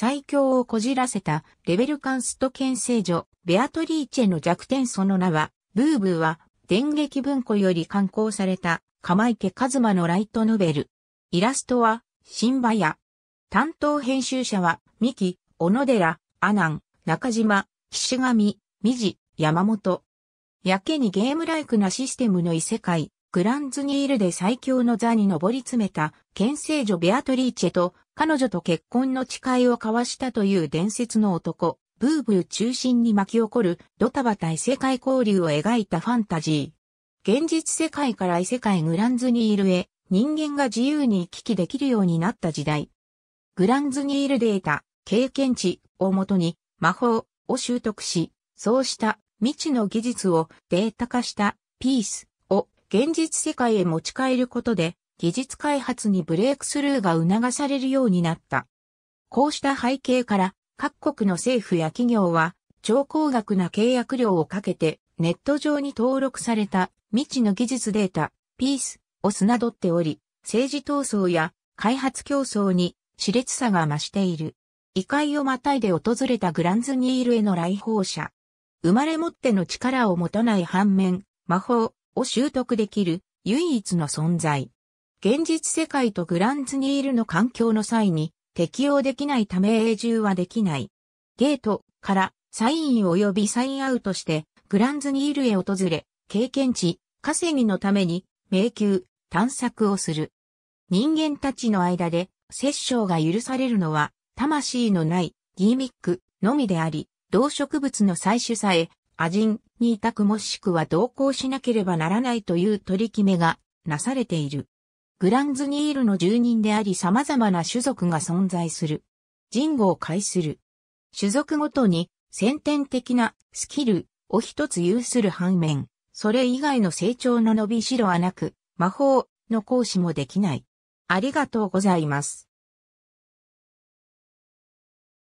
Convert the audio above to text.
最強をこじらせたレベルカンスト県聖女、ベアトリーチェの弱点その名は、ブーブーは、電撃文庫より刊行された、鎌池一馬のライトノベル。イラストは、新場屋。担当編集者は、三木、小野寺、阿南、中島、岸上、三次、山本。やけにゲームライクなシステムの異世界、グランズニールで最強の座に上り詰めた、県聖女ベアトリーチェと、彼女と結婚の誓いを交わしたという伝説の男、ブーブー中心に巻き起こる、ドタバタ異世界交流を描いたファンタジー。現実世界から異世界グランズニールへ、人間が自由に行き来できるようになった時代。グランズニールで得た、経験値をもとに、魔法を習得し、そうした未知の技術をデータ化したピースを現実世界へ持ち帰ることで技術開発にブレイクスルーが促されるようになった。こうした背景から各国の政府や企業は超高額な契約料をかけてネット上に登録された未知の技術データピースを砂取っており政治闘争や開発競争に熾烈さが増している。異界をまたいで訪れたグランズニールへの来訪者。生まれ持っての力を持たない反面、魔法を習得できる唯一の存在。現実世界とグランズニールの環境の際に適応できないため永住はできない。ゲートからサイン及びサインアウトしてグランズニールへ訪れ、経験値、稼ぎのために迷宮、探索をする。人間たちの間で殺生が許されるのは魂のないギミックのみであり、動植物の採取さえ、アジンに委託もしくは同行しなければならないという取り決めがなされている。グランズニールの住人であり様々な種族が存在する。人語を介する。種族ごとに先天的なスキルを一つ有する反面、それ以外の成長の伸びしろはなく、魔法の行使もできない。ありがとうございます。